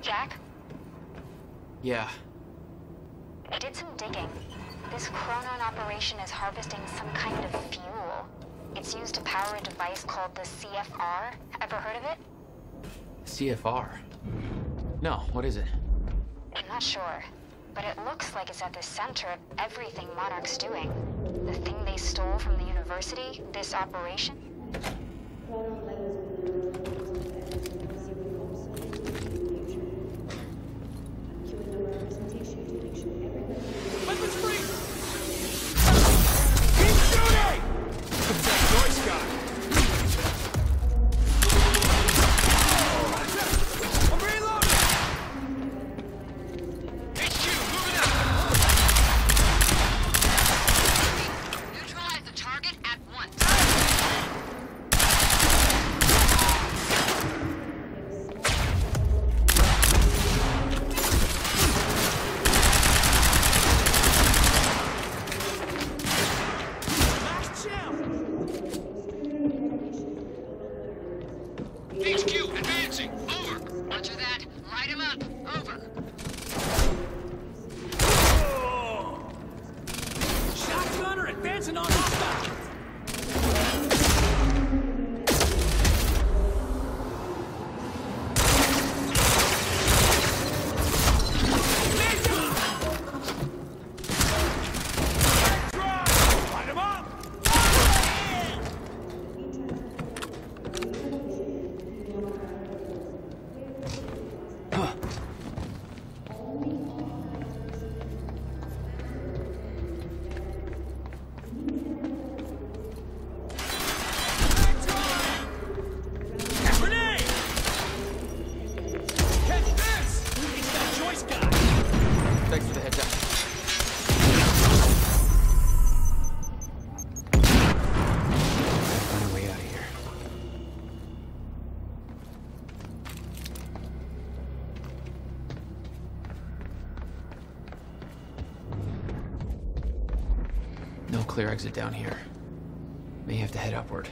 Jack? Yeah. I did some digging. This Chronon operation is harvesting some kind of fuel. It's used to power a device called the CFR. Ever heard of it? CFR? No, what is it? I'm not sure, but it looks like it's at the center of everything Monarch's doing. The thing they stole from the university, this operation. Clear exit down here. May have to head upward.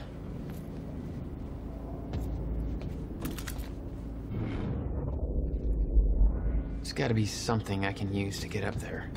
There's gotta be something I can use to get up there.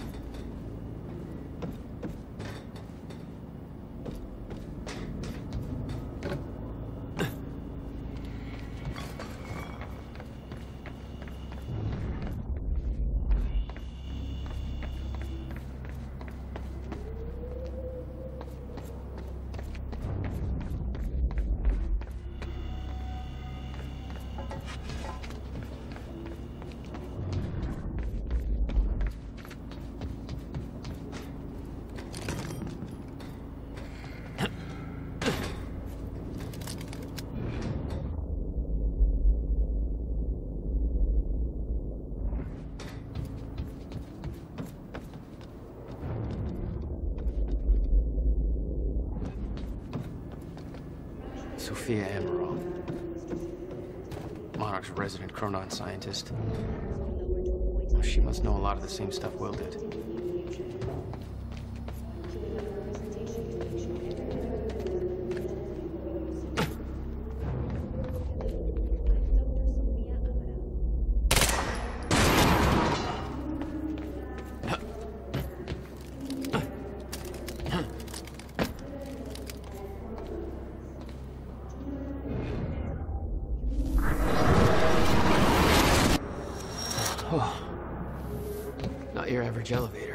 Sophia Amorov, Monarch's resident Chronon scientist. Well, she must know a lot of the same stuff Will did. Elevator.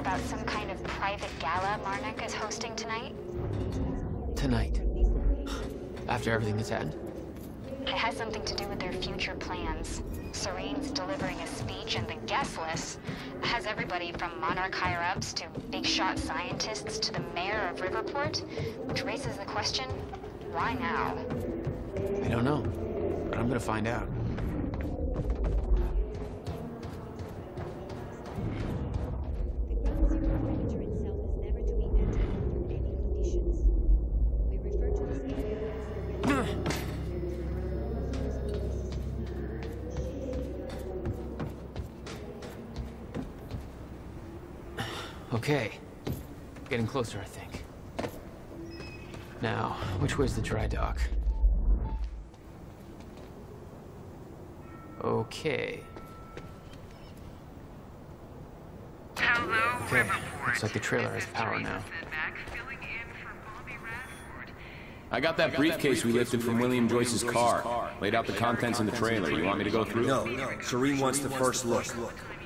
hear about some kind of private gala Marnik is hosting tonight? Tonight? After everything that's happened? It has something to do with their future plans. Serene's delivering a speech, and the guest list has everybody from Monarch higher-ups to big-shot scientists to the mayor of Riverport, which raises the question, why now? I don't know, but I'm gonna find out. Okay, getting closer, I think. Now, which way's the dry dock? Okay. Hello, okay, Riverport. Looks like the trailer has power now. I got that briefcase we lifted from William Joyce's car. Laid out the contents in the trailer. You want me to go through? No, no. Serene wants the first look.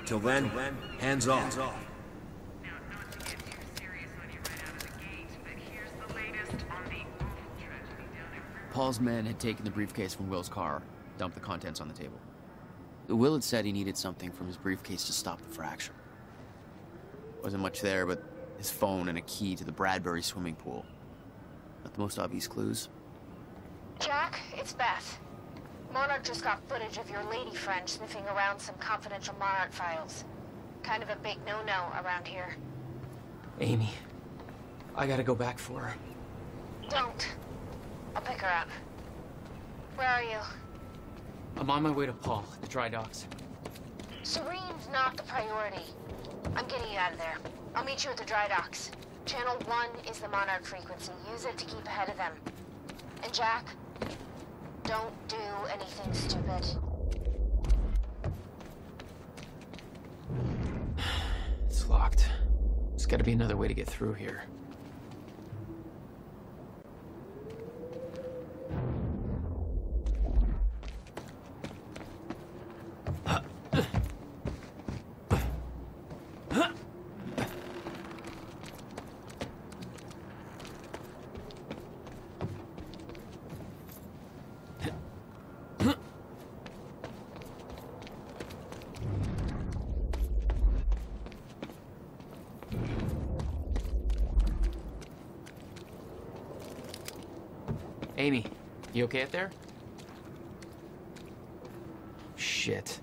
Till then, hands off. Paul's men had taken the briefcase from Will's car, dumped the contents on the table. Will had said he needed something from his briefcase to stop the fracture. Wasn't much there but his phone and a key to the Bradbury swimming pool. Not the most obvious clues. Jack, it's Beth. Monarch just got footage of your lady friend sniffing around some confidential Monarch files. Kind of a big no-no around here. Amy, I gotta go back for her. Don't. I'll pick her up. Where are you? I'm on my way to Paul at the dry docks. Serene's not the priority. I'm getting you out of there. I'll meet you at the dry docks. Channel 1 is the Monarch frequency. Use it to keep ahead of them. And Jack, don't do anything stupid. It's locked. There's gotta be another way to get through here. Amy, you okay up there? Shit.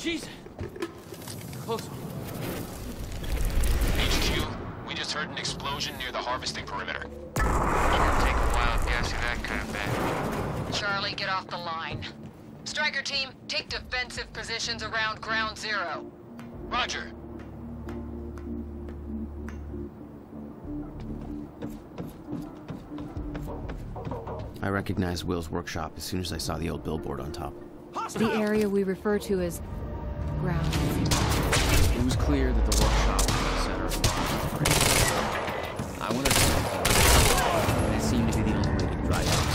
Jeez. Close one. HQ, we just heard an explosion near the harvesting perimeter. Take a wild guess who that could have been. Charlie, get off the line. Striker team, take defensive positions around ground zero. Roger. I recognized Will's workshop as soon as I saw the old billboard on top. The area we refer to as ground. It was clear that the workshop was the center of the I wanted to. That seemed to be the only way to drive out.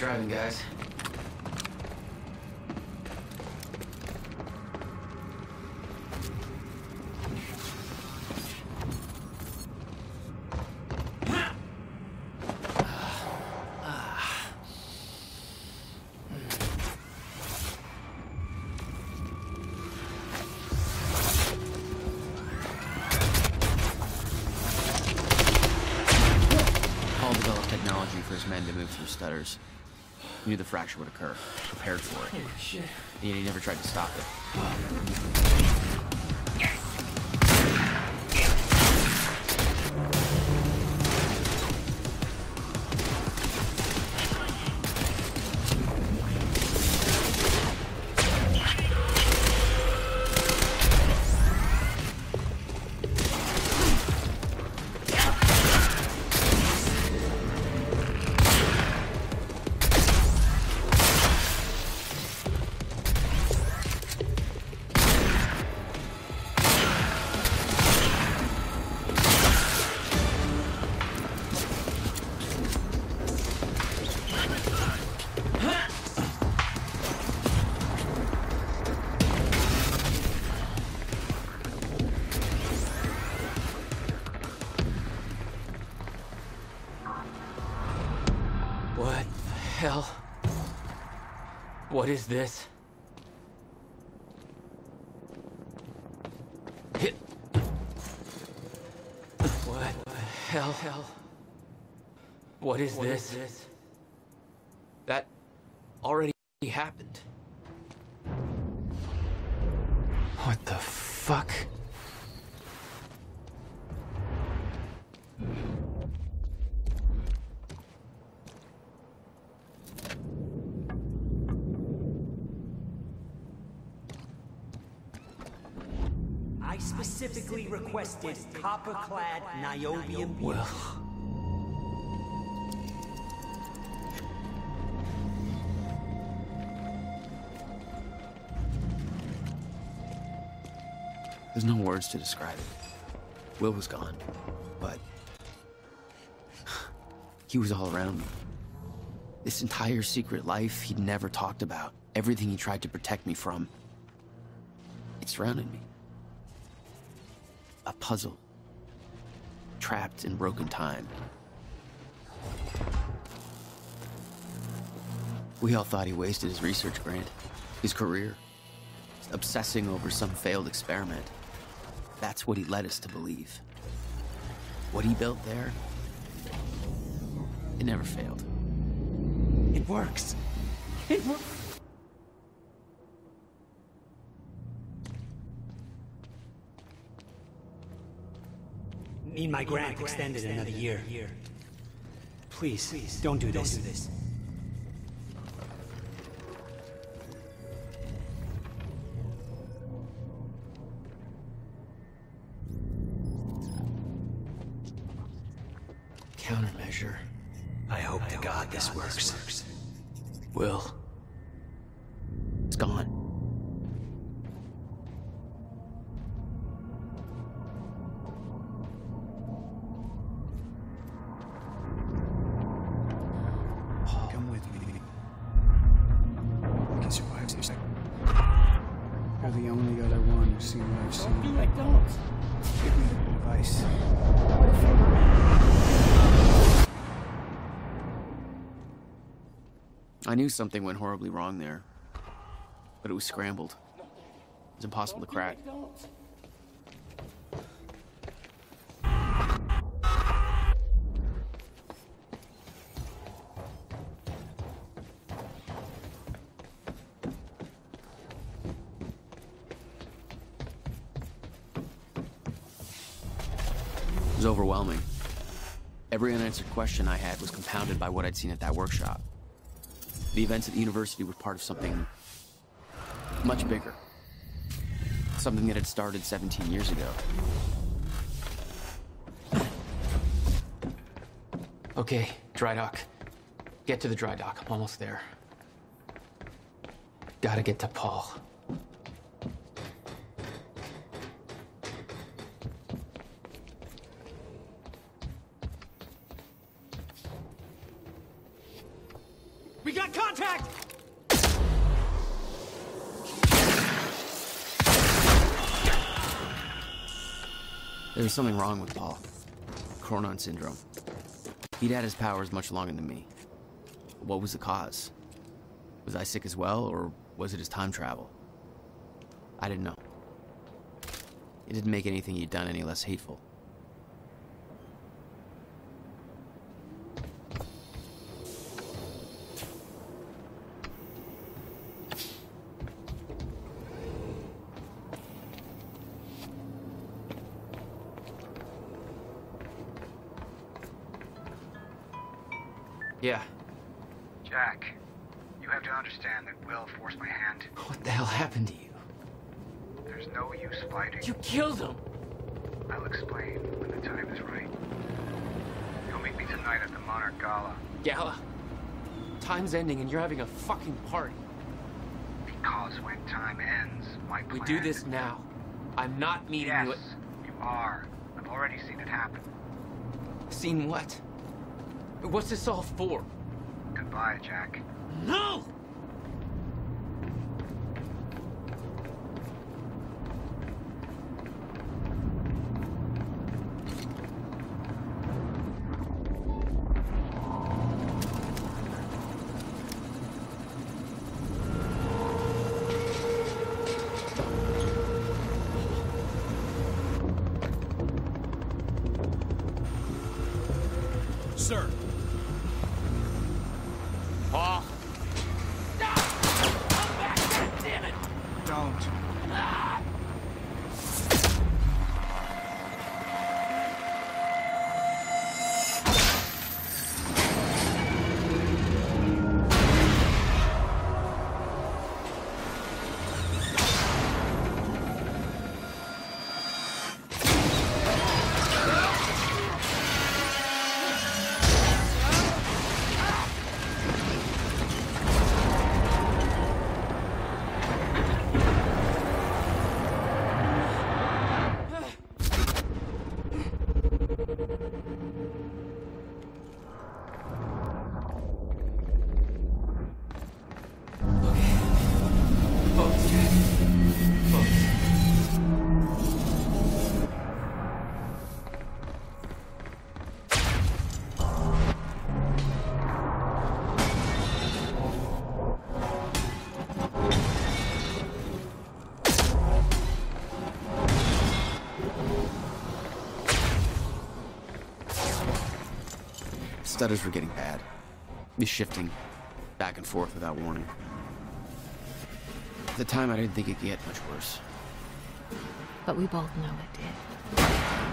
driving, guys. Stutters. Knew the fracture would occur. Prepared for it. Oh, shit. And he never tried to stop it. What is this? What the hell? What is this? That already happened. What the fuck? Specifically requested copper-clad niobium. Well, there's no words to describe it. Will was gone, but he was all around me. This entire secret life he'd never talked about, everything he tried to protect me from, it surrounded me. A puzzle, trapped in broken time. We all thought he wasted his research grant, his career, obsessing over some failed experiment. That's what he led us to believe. What he built there, it never failed. It works. It works. Need my grant extended another year. Please, don't do this. Countermeasure. I hope to God this works. Will. It's gone. I knew something went horribly wrong there, but it was scrambled. It was impossible to crack. It was overwhelming. Every unanswered question I had was compounded by what I'd seen at that workshop. The events at the university were part of something much bigger. Something that had started 17 years ago. Okay, dry dock. Get to the dry dock. I'm almost there. Gotta get to Paul. We got contact! There's something wrong with Paul. Chronon syndrome. He'd had his powers much longer than me. What was the cause? Was I sick as well, or was it his time travel? I didn't know. It didn't make anything he'd done any less hateful. Yeah. Jack, you have to understand that Will forced my hand. What the hell happened to you? There's no use fighting. You killed him! I'll explain when the time is right. You'll meet me tonight at the Monarch Gala. Gala? Time's ending and you're having a fucking party. Because when time ends, my plan... We do this now. I'm not meeting you... Yes, you are. I've already seen it happen. Seen what? What's this all for? Goodbye, Jack. No! Sir. Paul? No! Come back, goddammit! Don't. Ah! Stutters were getting bad. Me shifting back and forth without warning. At the time, I didn't think it could get much worse. But we both know it did.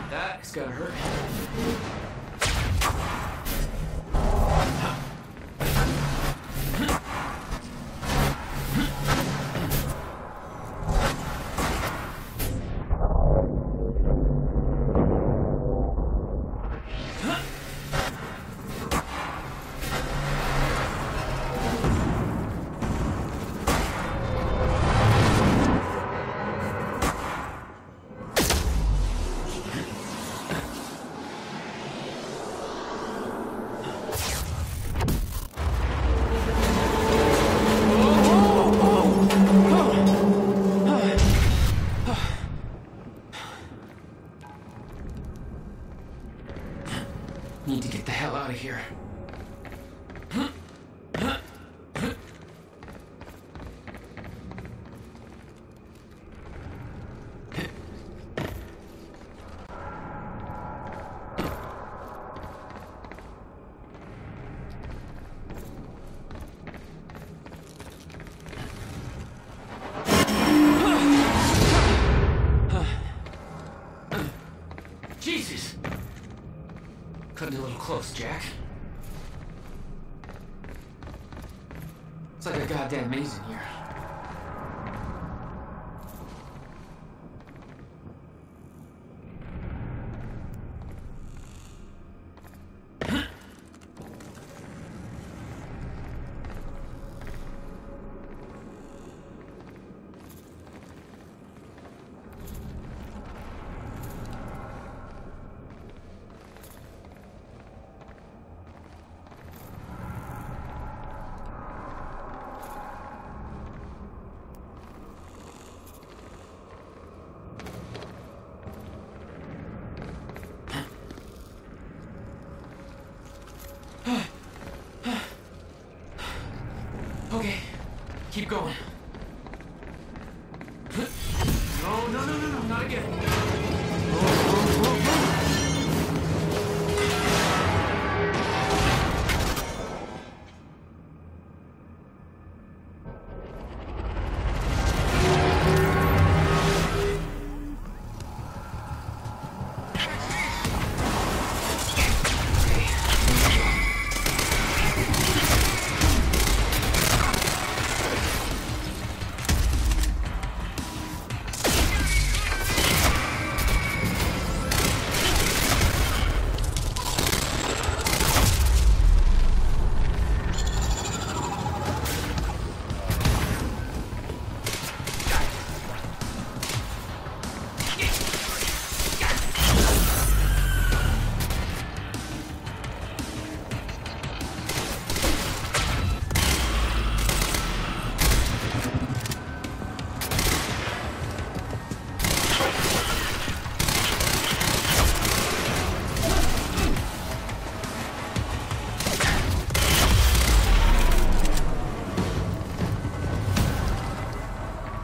That's gonna hurt. Need to get the hell out of here. Jesus! Cutting a little close, Jack. It's like a goddamn maze in here. Keep going. Oh, no, no, no, no, not again. Oh, oh, oh,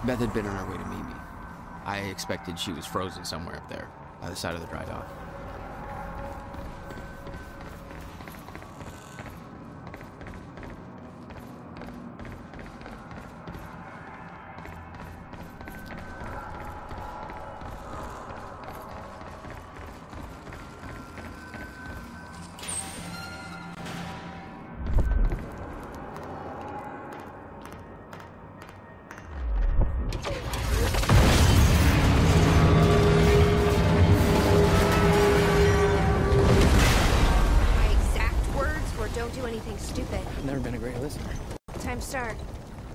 Beth had been on her way to meet me. I expected she was frozen somewhere up there, by the side of the dry dock.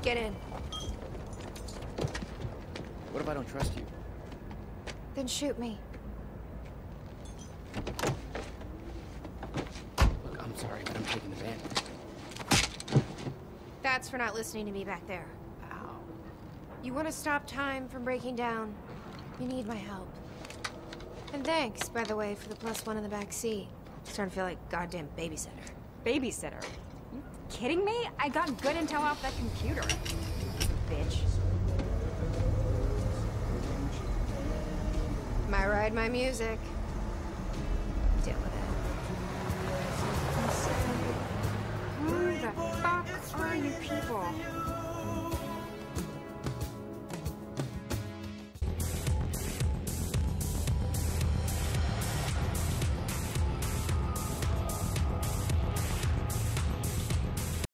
Get in. What if I don't trust you? Then shoot me. Look, I'm sorry, but I'm taking the van. That's for not listening to me back there. Ow. You want to stop time from breaking down? You need my help. And thanks, by the way, for the +1 in the back seat. I'm starting to feel like goddamn babysitter. Babysitter? Kidding me? I got good intel off that computer. Bitch. My ride, my music. Deal with it. Who the fuck are you people?